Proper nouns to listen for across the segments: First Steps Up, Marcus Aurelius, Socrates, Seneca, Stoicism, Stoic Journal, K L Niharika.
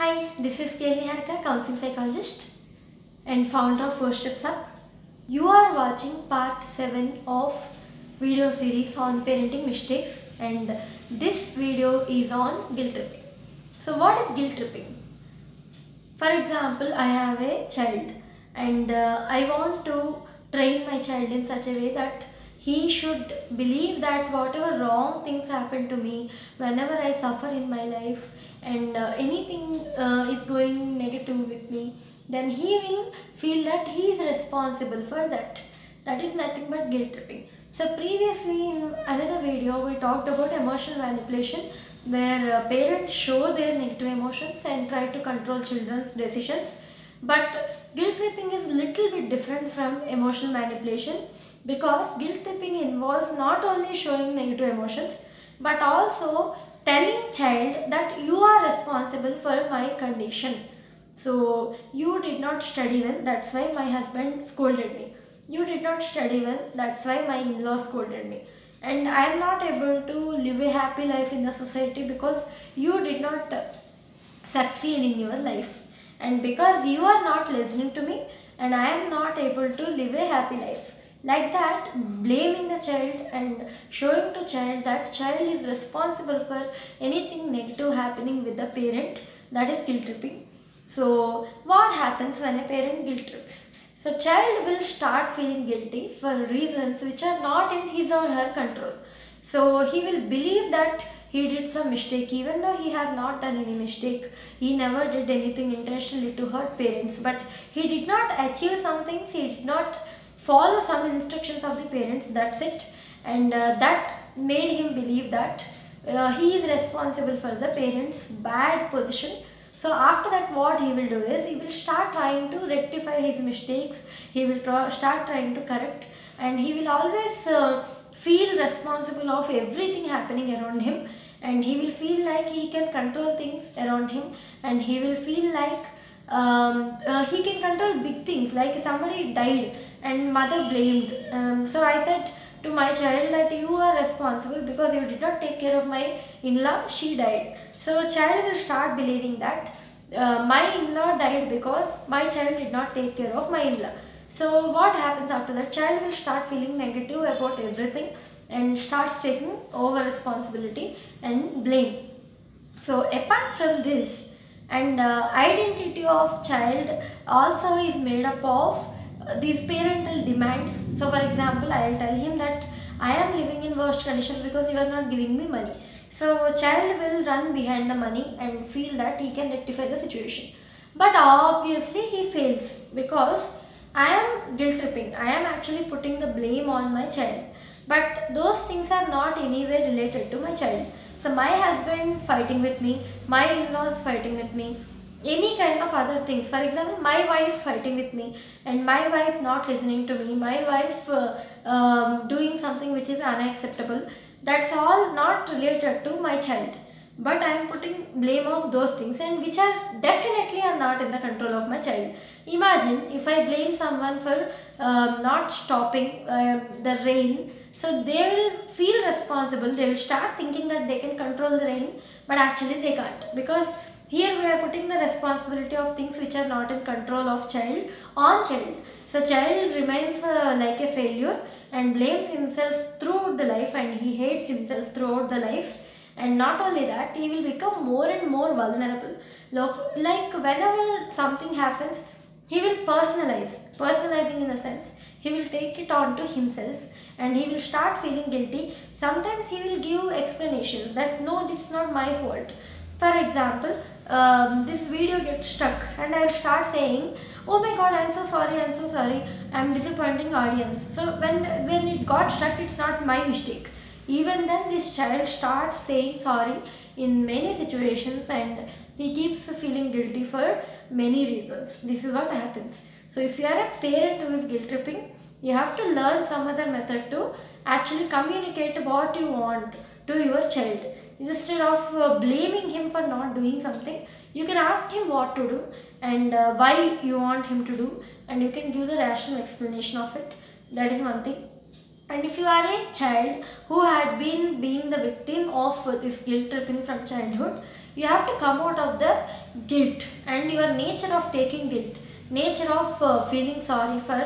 Hi, this is K L Niharika, counseling psychologist and founder of First Steps Up. You are watching part 7 of video series on parenting mistakes, and this video is on guilt tripping. So what is guilt tripping? For example, I have a child and I want to train my child in such a way that he should believe that whatever wrong things happen to me, whenever I suffer in my life and anything is going negative with me, then he will feel that he is responsible for that. That is nothing but guilt tripping. So previously in another video we talked about emotional manipulation, where parents show their negative emotions and try to control children's decisions. But guilt tripping is little bit different from emotional manipulation, because guilt tripping involves not only showing negative emotions but also telling child that you are responsible for my condition. So you did not study well, that's why my husband scolded me. You did not study well, that's why my in-law scolded me. And I am not able to live a happy life in the society because you did not succeed in your life. And because you are not listening to me and I am not able to live a happy life. Like that, blaming the child and showing to child that child is responsible for anything negative happening with the parent, that is guilt tripping. So what happens when a parent guilt trips? So child will start feeling guilty for reasons which are not in his or her control. So he will believe that he did some mistake, even though he have not done any mistake. He never did anything intentionally to hurt parents, but he did not achieve some things, he did not follow some instructions of the parents, that's it. And that made him believe that he is responsible for the parents' bad position. So after that, what he will do is, he will start trying to rectify his mistakes, he will start trying to correct, and he will always feel responsible of everything happening around him, and he will feel like he can control things around him, and he will feel like he can control big things. Like somebody died and mother blamed, so I said to my child that you are responsible because you did not take care of my in-law, she died. So child will start believing that my in-law died because my child did not take care of my in-law. So what happens after that? Child will start feeling negative about everything and starts taking over responsibility and blame. So apart from this, and identity of child also is made up of these parental demands. So for example, I will tell him that I am living in worst conditions because you are not giving me money. So child will run behind the money and feel that he can rectify the situation. But obviously he fails because I am guilt tripping. I am actually putting the blame on my child. But those things are not anywhere related to my child. So my husband fighting with me, my in-laws fighting with me, any kind of other things. For example, my wife fighting with me and my wife not listening to me, my wife doing something which is unacceptable. That's all not related to my child. But I am putting blame of those things, and which are definitely are not in the control of my child. Imagine if I blame someone for not stopping the rain. So they will feel responsible. They will start thinking that they can control the rain, but actually they can't, because here we are putting the responsibility of things which are not in control of child on child. So child remains like a failure and blames himself throughout the life, and he hates himself throughout the life. And not only that, he will become more and more vulnerable. Like whenever something happens, he will personalizing in a sense. He will take it on to himself and he will start feeling guilty. Sometimes he will give explanations that no, it's not my fault. For example, this video gets stuck and I will start saying, oh my god, I'm so sorry, I'm disappointing audience. So when it got stuck, it's not my mistake. Even then, this child starts saying sorry in many situations and he keeps feeling guilty for many reasons. This is what happens. So if you are a parent who is guilt tripping, you have to learn some other method to actually communicate what you want to your child. Instead of blaming him for not doing something, you can ask him what to do and why you want him to do, and you can give the rational explanation of it. That is one thing. And if you are a child who had been being the victim of this guilt tripping from childhood, You have to come out of the guilt and your nature of taking guilt, nature of feeling sorry for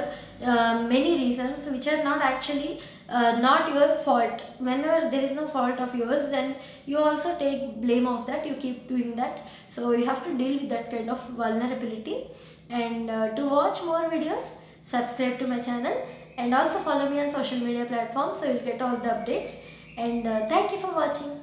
many reasons which are not actually not your fault. Whenever there is no fault of yours, then you also take blame of that, you keep doing that. So you have to deal with that kind of vulnerability. And to watch more videos, subscribe to my channel and also follow me on social media platforms, so you'll get all the updates. And thank you for watching.